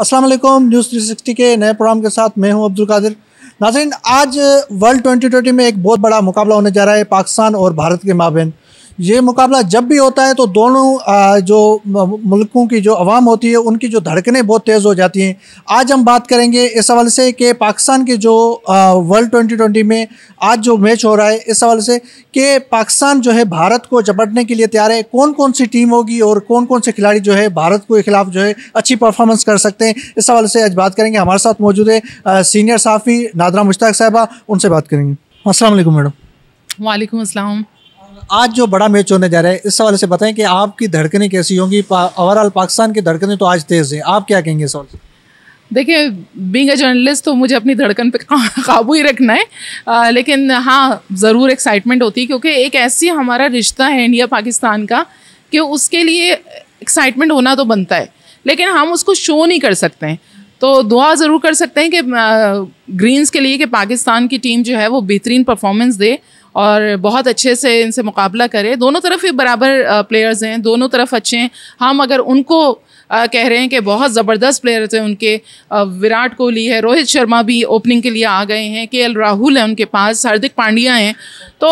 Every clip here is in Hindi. अस्सलाम वालेकुम, न्यूज़ 360 के नए प्रोग्राम के साथ मैं हूं अब्दुल कादिर। नाज़रीन, आज वर्ल्ड 2020 में एक बहुत बड़ा मुकाबला होने जा रहा है पाकिस्तान और भारत के माबेन। ये मुकाबला जब भी होता है तो दोनों जो मुल्कों की जो अवाम होती है उनकी जो धड़कनें बहुत तेज़ हो जाती हैं। आज हम बात करेंगे इस हवाले से कि पाकिस्तान के जो वर्ल्ड 2020 में आज जो मैच हो रहा है इस हवाले से कि पाकिस्तान जो है भारत को झपटने के लिए तैयार है, कौन कौन सी टीम होगी और कौन कौन से खिलाड़ी जो है भारत के खिलाफ जो है अच्छी परफॉर्मेंस कर सकते हैं। इस हवाले से आज बात करेंगे। हमारे साथ मौजूद है सीनियर सहाफ़ी नादिरा मुश्ताक साहिबा, उनसे बात करेंगे। अस्सलाम वालेकुम मैडम। वालेकुम अस्सलाम। आज जो बड़ा मैच होने जा रहा है इस हवाले से बताएं कि आपकी धड़कनें कैसी होंगी। ओवरऑल पाकिस्तान की धड़कनें तो आज तेज़ हैं, आप क्या कहेंगे इस हवाले से? देखिए, बीइंग ए जर्नलिस्ट तो मुझे अपनी धड़कन पे काबू ही रखना है, लेकिन हाँ ज़रूर एक्साइटमेंट होती है क्योंकि एक ऐसी हमारा रिश्ता है इंडिया पाकिस्तान का कि उसके लिए एक्साइटमेंट होना तो बनता है, लेकिन हम उसको शो नहीं कर सकते हैं। तो दुआ ज़रूर कर सकते हैं कि ग्रीन्स के लिए कि पाकिस्तान की टीम जो है वो बेहतरीन परफॉर्मेंस दे और बहुत अच्छे से इनसे मुकाबला करें। दोनों तरफ ही बराबर प्लेयर्स हैं, दोनों तरफ अच्छे हैं। हम अगर उनको कह रहे हैं कि बहुत ज़बरदस्त प्लेयर्स हैं उनके, विराट कोहली है, रोहित शर्मा भी ओपनिंग के लिए आ गए हैं, केएल राहुल है उनके पास, हार्दिक पांड्या हैं। तो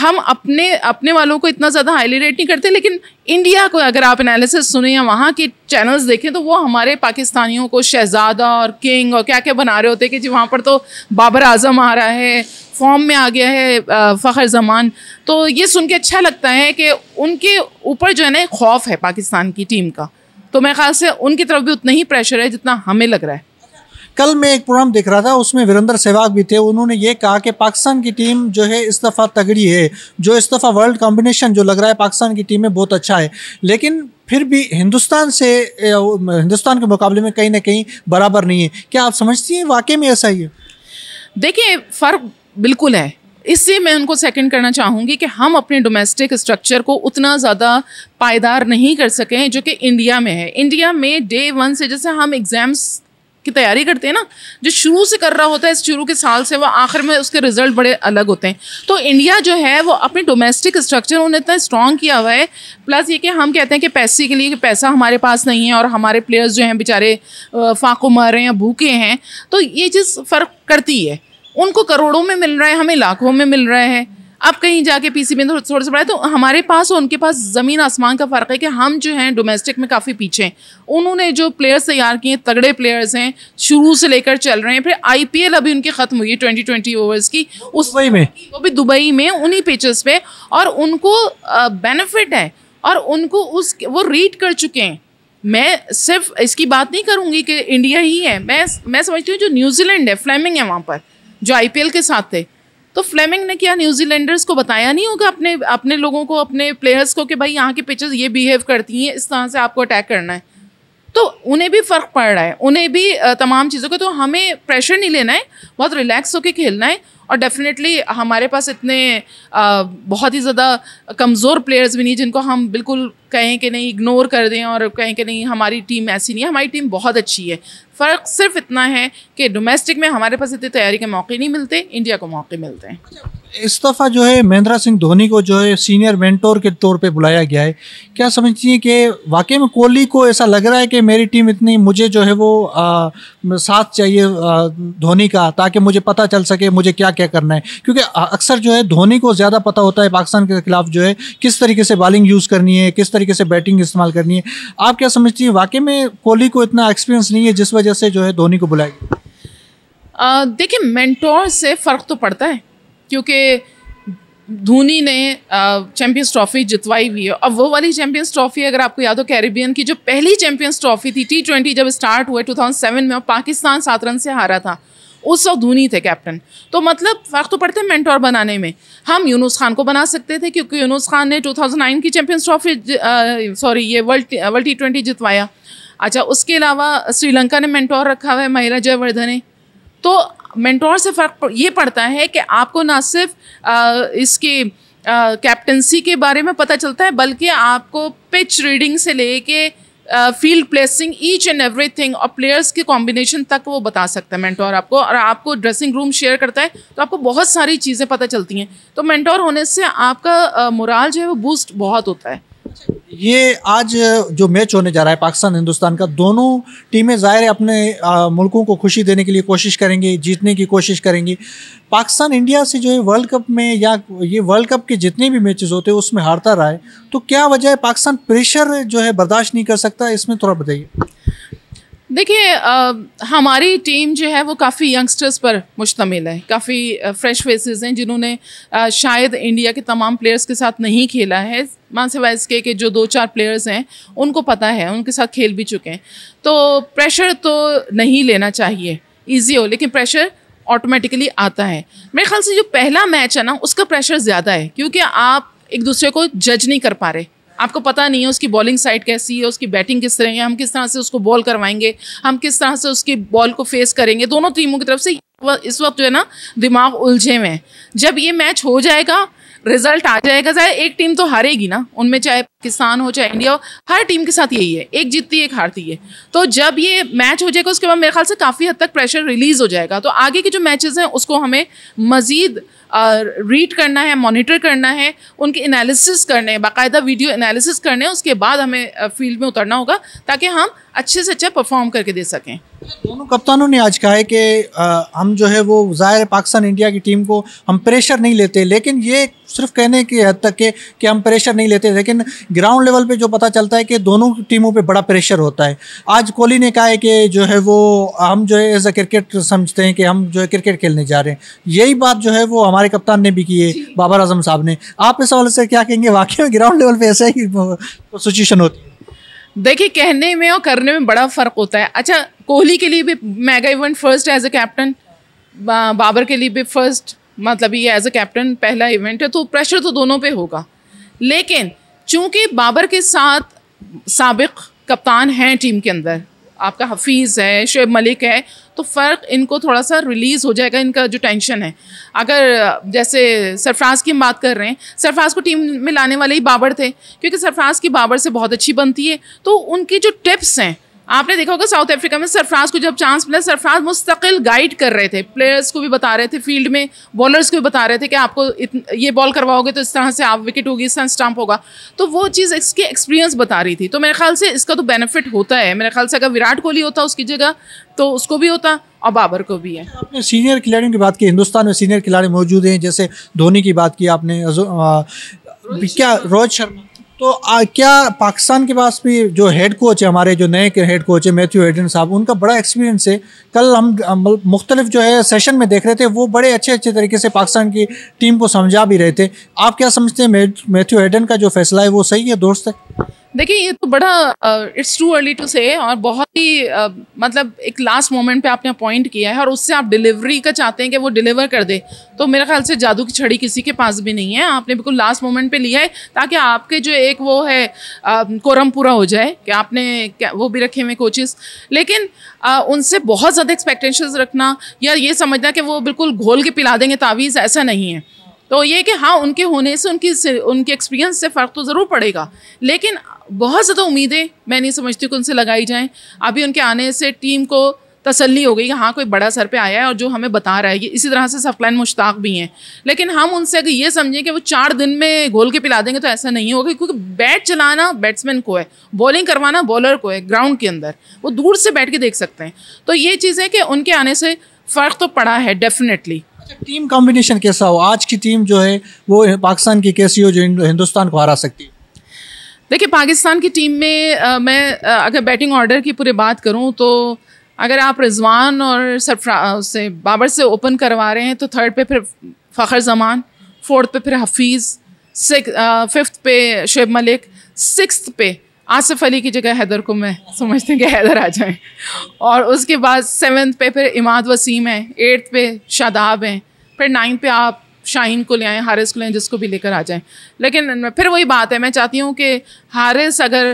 हम अपने वालों को इतना ज़्यादा हाईली रेट नहीं करते, लेकिन इंडिया को अगर आप एनालिसिस सुने या वहाँ के चैनल्स देखें तो वो हमारे पाकिस्तानियों को शहजादा और किंग और क्या क्या बना रहे होते हैं कि जी वहाँ पर तो बाबर आजम आ रहा है, फॉर्म में आ गया है फखर जमान। तो ये सुन के अच्छा लगता है कि उनके ऊपर जो है ना खौफ है पाकिस्तान की टीम का, तो मेरे ख्याल से उनकी तरफ भी उतना ही प्रेशर है जितना हमें लग रहा है। कल मैं एक प्रोग्राम देख रहा था, उसमें वीरेंद्र सहवाग भी थे, उन्होंने ये कहा कि पाकिस्तान की टीम जो है इस दफ़ा तगड़ी है, जो इस दफ़ा वर्ल्ड कॉम्बिनेशन जो लग रहा है पाकिस्तान की टीम में बहुत अच्छा है, लेकिन फिर भी हिंदुस्तान के मुकाबले में कहीं ना कहीं बराबर नहीं है। क्या आप समझती हैं वाकई में ऐसा ही है? देखिए, फ़र्क बिल्कुल है, इससे मैं उनको सेकंड करना चाहूँगी कि हम अपने डोमेस्टिक स्ट्रक्चर को उतना ज़्यादा पायदार नहीं कर सकें जो कि इंडिया में है। इंडिया में डे वन से जैसे हम एग्ज़ाम्स की तैयारी करते हैं ना, जो शुरू से कर रहा होता है, शुरू के साल से, वो आखिर में उसके रिज़ल्ट बड़े अलग होते हैं। तो इंडिया जो है वो अपने डोमेस्टिक स्ट्रक्चर उन्हें इतना स्ट्रॉन्ग किया हुआ है, प्लस ये कि हम कहते हैं कि पैसे के लिए कि पैसा हमारे पास नहीं है और हमारे प्लेयर्स जो हैं बेचारे फाको मार रहे हैं, भूखे हैं। तो ये चीज़ फ़र्क करती है, उनको करोड़ों में मिल रहा है, हमें लाखों में मिल रहा है। अब कहीं जाके पीसी में थोड़ा सा बढ़ा है, तो हमारे पास और उनके पास ज़मीन आसमान का फ़र्क है कि हम जो हैं डोमेस्टिक में काफ़ी पीछे हैं। उन्होंने जो प्लेयर्स तैयार किए हैं, तगड़े प्लेयर्स हैं, शुरू से लेकर चल रहे हैं। फिर आईपीएल अभी उनकी ख़त्म हुई है 2020 ओवर्स की, उस में वो भी दुबई में उन्हीं पिचेस पे, और उनको बेनिफिट है और उनको उस वो रीड कर चुके हैं। मैं सिर्फ इसकी बात नहीं करूँगी कि इंडिया ही है, मैं समझती हूँ जो न्यूजीलैंड है, फ्लेमिंग है वहाँ पर जो आईपीएल के साथ थे, तो फ्लेमिंग ने क्या न्यूजीलैंडर्स को बताया नहीं होगा अपने लोगों को, अपने प्लेयर्स को कि भाई यहाँ के पिचेस ये बिहेव करती हैं, इस तरह से आपको अटैक करना है। तो उन्हें भी फ़र्क पड़ रहा है, उन्हें भी तमाम चीज़ों का। तो हमें प्रेशर नहीं लेना है, बहुत रिलैक्स होकर खेलना है। और डेफिनेटली हमारे पास इतने बहुत ही ज़्यादा कमज़ोर प्लेयर्स भी नहीं जिनको हम बिल्कुल कहें कि नहीं इग्नोर कर दें और कहें कि नहीं हमारी टीम ऐसी नहीं है, हमारी टीम बहुत अच्छी है। फ़र्क सिर्फ इतना है कि डोमेस्टिक में हमारे पास इतनी तैयारी के मौके नहीं मिलते, इंडिया को मौके मिलते हैं। इस दफ़ा जो है महेंद्र सिंह धोनी को जो है सीनियर मेंटोर के तौर पे बुलाया गया है, क्या समझती हैं कि वाकई में कोहली को ऐसा लग रहा है कि मेरी टीम इतनी, मुझे जो है वो साथ चाहिए धोनी का, ताकि मुझे पता चल सके मुझे क्या क्या करना है? क्योंकि अक्सर जो है धोनी को ज़्यादा पता होता है पाकिस्तान के खिलाफ जो है किस तरीके से बॉलिंग यूज़ करनी है, किस तरीके से बैटिंग इस्तेमाल करनी है। आप क्या समझती हैं वाकई में कोहली को इतना एक्सपीरियंस नहीं है जिस वजह से जो है धोनी को बुलाया गया? देखिए, मेंटोर से फ़र्क तो पड़ता है क्योंकि धोनी ने चैम्पियंस ट्रॉफ़ी जितवाई हुई है। अब वो वाली चैम्पियंस ट्रॉफ़ी अगर आपको याद हो, कैरिबियन की जो पहली चैम्पियंस ट्रॉफ़ी थी T20 जब स्टार्ट हुए 2007 में और पाकिस्तान 7 रन से हारा था, उस वक्त धोनी थे कैप्टन। तो मतलब फ़र्क तो पड़ता है मेंटोर बनाने में। हम यूनुस खान को बना सकते थे क्योंकि यूनुस खान ने 2009 की चैम्पियंस ट्रॉफ़ी ये वर्ल्ड T20 जितवाया। अच्छा, उसके अलावा श्रीलंका ने मेंटोर रखा हुआ है मायरा जयवर्धने। तो मेंटोर से फ़र्क ये पड़ता है कि आपको ना सिर्फ इसके कैप्टनसी के बारे में पता चलता है, बल्कि आपको पिच रीडिंग से लेके field placing, each and everything और प्लेयर्स के कॉम्बिनेशन तक वो बता सकता है मेंटोर आपको। और आपको ड्रेसिंग रूम शेयर करता है तो आपको बहुत सारी चीज़ें पता चलती हैं। तो मेंटोर होने से आपका मोराल जो है वो बूस्ट बहुत होता है। ये आज जो मैच होने जा रहा है पाकिस्तान हिंदुस्तान का, दोनों टीमें ज़ाहिर है अपने मुल्कों को खुशी देने के लिए कोशिश करेंगी, जीतने की कोशिश करेंगी। पाकिस्तान इंडिया से जो है वर्ल्ड कप में या ये वर्ल्ड कप के जितने भी मैचेस होते हैं उसमें हारता रहा है, तो क्या वजह है? पाकिस्तान प्रेशर जो है बर्दाश्त नहीं कर सकता, इसमें थोड़ा बताइए। देखिए, हमारी टीम जो है वो काफ़ी यंगस्टर्स पर मुश्तमिल है, काफ़ी फ्रेश फेसेस हैं जिन्होंने शायद इंडिया के तमाम प्लेयर्स के साथ नहीं खेला है, मान सिवाय इसके कि जो 2-4 प्लेयर्स हैं उनको पता है, उनके साथ खेल भी चुके हैं। तो प्रेशर तो नहीं लेना चाहिए, ईजी हो, लेकिन प्रेशर ऑटोमेटिकली आता है। मेरे ख्याल से जो पहला मैच है ना उसका प्रेशर ज़्यादा है, क्योंकि आप एक दूसरे को जज नहीं कर पा रहे, आपको पता नहीं है उसकी बॉलिंग साइड कैसी है, उसकी बैटिंग किस तरह है, हम किस तरह से उसको बॉल करवाएंगे, हम किस तरह से उसकी बॉल को फेस करेंगे। दोनों टीमों की तरफ से इस वक्त जो है ना दिमाग उलझे हुए हैं। जब ये मैच हो जाएगा, रिजल्ट आ जाएगा, चाहे एक टीम तो हारेगी ना, उनमें चाहे पाकिस्तान हो चाहे इंडिया हो, हर टीम के साथ यही है, एक जीतती है एक हारती है। तो जब ये मैच हो जाएगा उसके बाद मेरे ख्याल से काफ़ी हद तक प्रेशर रिलीज हो जाएगा। तो आगे के जो मैचेस हैं उसको हमें मज़ीद रीड करना है, मॉनिटर करना है, उनके एनालिसिस करने, बाकायदा वीडियो एनालिसिस करने, उसके बाद हमें फील्ड में उतरना होगा ताकि हम अच्छे से अच्छा परफॉर्म करके दे सकें। दोनों कप्तानों ने आज कहा है कि हम जो है वो ज़ाहिर पाकिस्तान इंडिया की टीम को हम प्रेशर नहीं लेते, लेकिन ये सिर्फ कहने की हद तक है कि हम प्रेशर नहीं लेते, लेकिन ग्राउंड लेवल पे जो पता चलता है कि दोनों टीमों पे बड़ा प्रेशर होता है। आज कोहली ने कहा है कि जो है वो हम जो है एज अ क्रिकेट समझते हैं कि हम जो है क्रिकेट खेलने जा रहे हैं, यही बात जो है वो हमारे कप्तान ने भी की है, बाबर आजम साहब ने। आप इस हवाले से क्या कहेंगे, वाकई में ग्राउंड लेवल पर ऐसा ही सिचुएशन होती है? देखिए, कहने में और करने में बड़ा फ़र्क होता है। अच्छा, कोहली के लिए भी mega event first as a captain, Babar के लिए भी फर्स्ट, मतलब ये एज ए कैप्टन पहला इवेंट है, तो प्रेशर तो दोनों पे होगा। लेकिन चूंकि बाबर के साथ साबिक कप्तान हैं टीम के अंदर, आपका हफीज़ है, शोएब मलिक है, तो फ़र्क इनको थोड़ा सा रिलीज़ हो जाएगा, इनका जो टेंशन है। अगर जैसे सरफराज़ की हम बात कर रहे हैं, सरफराज़ को टीम में लाने वाले ही बाबर थे, क्योंकि सरफराज़ की बाबर से बहुत अच्छी बनती है, तो उनकी जो टिप्स हैं, आपने देखा होगा साउथ अफ्रीका में सरफराज़ को जब चांस मिला, सरफराज़ मुस्तकिल गाइड कर रहे थे, प्लेयर्स को भी बता रहे थे, फील्ड में बॉलर्स को भी बता रहे थे कि आपको ये बॉल करवाओगे तो इस तरह से आप विकेट होगी, इस तरह स्टंप होगा, तो वो चीज़ इसकी एक्सपीरियंस बता रही थी। तो मेरे ख्याल से इसका तो बेनिफिट होता है। मेरे ख्याल से अगर विराट कोहली होता उसकी जगह तो उसको भी होता और बाबर को भी है। आपने सीनियर खिलाड़ियों की बात की, हिंदुस्तान में सीनियर खिलाड़ी मौजूद हैं, जैसे धोनी की बात की आपने, क्या रोहित शर्मा, तो क्या पाकिस्तान के पास भी जो हेड कोच है, हमारे जो नए हेड कोच है मैथ्यू हेडन साहब, उनका बड़ा एक्सपीरियंस है। कल हम मुख्तलिफ जो है सेशन में देख रहे थे, वो बड़े अच्छे अच्छे तरीके से पाकिस्तान की टीम को समझा भी रहे थे। आप क्या समझते हैं, मैथ्यू हेडन का जो फैसला है वो सही है, दोस्त है? देखिए, ये तो बड़ा इट्स टू अर्ली टू से, और बहुत ही मतलब एक लास्ट मोमेंट पे आपने अपॉइंट किया है और उससे आप डिलीवरी का चाहते हैं कि वो डिलीवर कर दे, तो मेरे ख्याल से जादू की छड़ी किसी के पास भी नहीं है। आपने बिल्कुल लास्ट मोमेंट पे लिया है ताकि आपके जो एक वो है कोरम पूरा हो जाए कि आपने वो भी रखे हुए कोचेस, लेकिन उनसे बहुत ज़्यादा एक्सपेक्टेशंस रखना या ये समझना कि वो बिल्कुल घोल के पिला देंगे तावीज़, ऐसा नहीं है। तो ये कि हाँ, उनके होने से उनके एक्सपीरियंस से फ़र्क तो ज़रूर पड़ेगा, लेकिन बहुत ज़्यादा उम्मीदें मैं नहीं समझती कि उनसे लगाई जाएं। अभी उनके आने से टीम को तसल्ली हो गई कि हाँ कोई बड़ा सर पे आया है और जो हमें बता रहा है। ये इसी तरह से सरफराज़ मुश्ताक भी हैं, लेकिन हम उनसे अगर ये समझें कि वो 4 दिन में घोल के पिला देंगे तो ऐसा नहीं होगा, क्योंकि बैट चलाना बैट्समैन को है, बॉलिंग करवाना बॉलर को है, ग्राउंड के अंदर वो दूर से बैठ के देख सकते हैं। तो ये चीज़ है कि उनके आने से फ़र्क तो पड़ा है डेफिनेटली। टीम कॉम्बिनेशन कैसा हो, आज की टीम जो है वो पाकिस्तान की कैसी हो जो हिंदुस्तान को हरा सकती है? देखिए, पाकिस्तान की टीम में मैं अगर बैटिंग ऑर्डर की पूरी बात करूं तो अगर आप रिजवान और सरफराज से बाबर से ओपन करवा रहे हैं तो थर्ड पे फिर फखर जमान, फोर्थ पे फिर हफीज़, फिफ्थ पे शोएब मलिक, सिक्स्थ पे आसिफ अली की जगह हैदर को मैं समझते हैं कि हैदर आ जाए, और उसके बाद 7वें पे फिर इमाद वसीम है, 8वें पे शादाब हैं, फिर 9वें पे आप शाहीन को ले आएँ, हारिस को ले आएँ, जिसको भी लेकर आ जाएँ। लेकिन फिर वही बात है, मैं चाहती हूँ कि हारिस अगर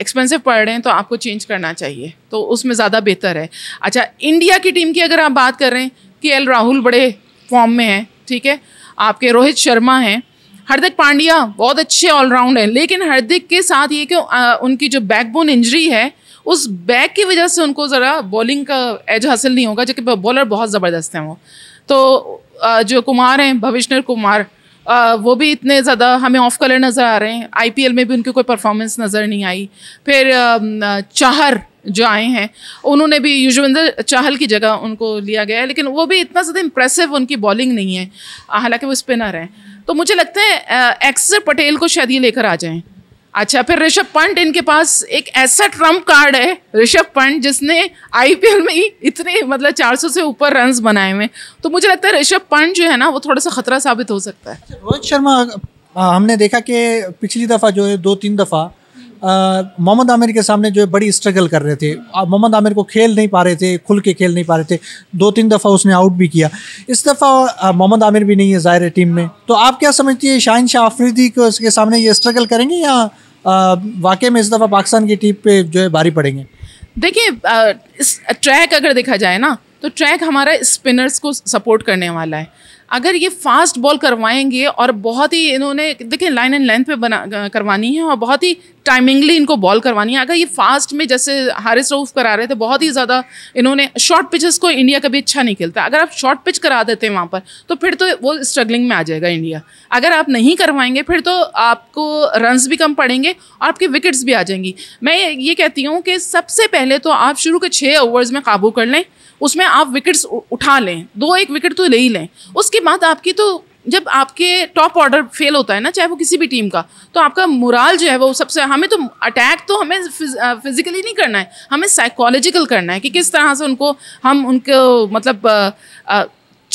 एक्सपेंसिव पड़ रहे हैं तो आपको चेंज करना चाहिए, तो उसमें ज़्यादा बेहतर है। अच्छा, इंडिया की टीम की अगर आप बात कर रहे हैं, केएल राहुल बड़े फॉर्म में हैं, ठीक है, आपके रोहित शर्मा हैं, हार्दिक पांड्या बहुत अच्छे ऑलराउंड हैं, लेकिन हार्दिक के साथ ये कि उनकी जो बैकबोन इंजरी है उस बैक की वजह से उनको ज़रा बॉलिंग का एज हासिल नहीं होगा, जो कि बॉलर बहुत ज़बरदस्त हैं वो। तो जो कुमार हैं भुवनेश्वर कुमार, वो भी इतने ज़्यादा हमें ऑफ कलर नज़र आ रहे हैं। आईपीएल में भी उनकी कोई परफॉर्मेंस नज़र नहीं आई। फिर चाहर जो आए हैं उन्होंने भी युशविंदर चाहल की जगह उनको लिया गया है, लेकिन वो भी इतना ज़्यादा इम्प्रेसिव उनकी बॉलिंग नहीं है, हालांकि वो स्पिनर हैं। तो मुझे लगता है अक्षर पटेल को शायद ये लेकर आ जाएँ। अच्छा, फिर ऋषभ पंत, इनके पास एक ऐसा ट्रम्प कार्ड है ऋषभ पंत, जिसने आईपीएल में ही इतने 400 से ऊपर रन्स बनाए हुए। तो मुझे लगता है ऋषभ पंत जो है ना वो थोड़ा सा खतरा साबित हो सकता है। रोहित शर्मा, हमने देखा कि पिछली दफ़ा जो है 2-3 दफ़ा मोहम्मद आमिर के सामने जो है बड़ी स्ट्रगल कर रहे थे। मोहम्मद आमिर को खेल नहीं पा रहे थे, खुल के खेल नहीं पा रहे थे। 2-3 दफ़ा उसने आउट भी किया। इस दफ़ा मोहम्मद आमिर भी नहीं है ज़ाहिर है टीम में। तो आप क्या समझती है, शाहीन शाह अफरीदी के सामने ये स्ट्रगल करेंगे या वाकई में इस दफ़ा पाकिस्तान की टीम पे जो है भारी पड़ेंगे? देखिए, इस ट्रैक अगर देखा जाए ना तो ट्रैक हमारा स्पिनर्स को सपोर्ट करने वाला है। अगर ये फास्ट बॉल करवाएंगे और बहुत ही इन्होंने देखिए लाइन एंड लेंथ पे बना करवानी है और बहुत ही टाइमिंगली इनको बॉल करवानी है। अगर ये फास्ट में जैसे हारिस रूफ़ करा रहे थे, बहुत ही ज़्यादा इन्होंने शॉर्ट पिचेस को इंडिया कभी अच्छा नहीं खेलता। अगर आप शॉर्ट पिच करा देते हैं वहाँ पर तो फिर तो वो स्ट्रगलिंग में आ जाएगा इंडिया। अगर आप नहीं करवाएंगे फिर तो आपको रन्स भी कम पड़ेंगे और आपकी विकेट्स भी आ जाएंगी। मैं ये कहती हूँ कि सबसे पहले तो आप शुरू के 6 ओवर्स में काबू कर लें, उसमें आप विकेट्स उठा लें, 2-1 विकेट तो ले ही लें। उसके बाद आपकी तो जब आपके टॉप ऑर्डर फेल होता है ना, चाहे वो किसी भी टीम का, तो आपका मोराल जो है वो सबसे, हमें तो अटैक तो हमें फिजिकली नहीं करना है, हमें साइकोलॉजिकल करना है कि किस तरह से उनको हम उनको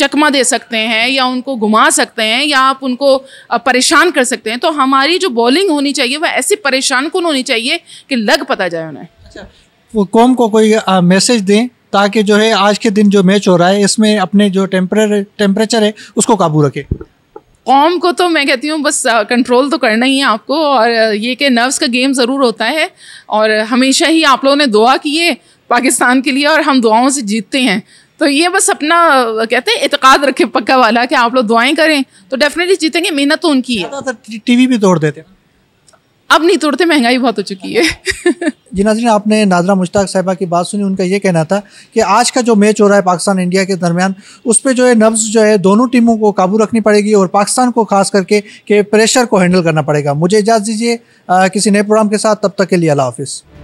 चकमा दे सकते हैं या उनको घुमा सकते हैं या आप उनको परेशान कर सकते हैं। तो हमारी जो बॉलिंग होनी चाहिए वह ऐसी परेशान कुन होनी चाहिए कि लग पता जाए उन्हें। अच्छा, वो कौम को कोई मैसेज दें ताकि जो है आज के दिन जो मैच हो रहा है इसमें अपने जो टेम्परेचर है उसको काबू रखे। कौम को तो मैं कहती हूँ बस कंट्रोल तो करना ही है आपको, और ये कि नर्व्स का गेम ज़रूर होता है। और हमेशा ही आप लोगों ने दुआ की है पाकिस्तान के लिए और हम दुआओं से जीतते हैं। तो ये बस अपना कहते हैं इत्काद रखें पक्का वाला कि आप लोग दुआएँ करें तो डेफिनेटली जीतेंगे। मेहनत तो उनकी है। टीवी भी तोड़ देते हैं, अब नहीं तोड़ते, महंगाई बहुत हो चुकी है। जी नाज़रीन, आपने नादिरा मुश्ताक साहिबा की बात सुनी। उनका ये कहना था कि आज का जो मैच हो रहा है पाकिस्तान इंडिया के दरमियान उस पर जो है नब्ज़ जो है दोनों टीमों को काबू रखनी पड़ेगी और पाकिस्तान को खास करके के प्रेशर को हैंडल करना पड़ेगा। मुझे इजाज़त दीजिए किसी नए प्रोग्राम के साथ, तब तक के लिए अल्लाह हाफ़िज़।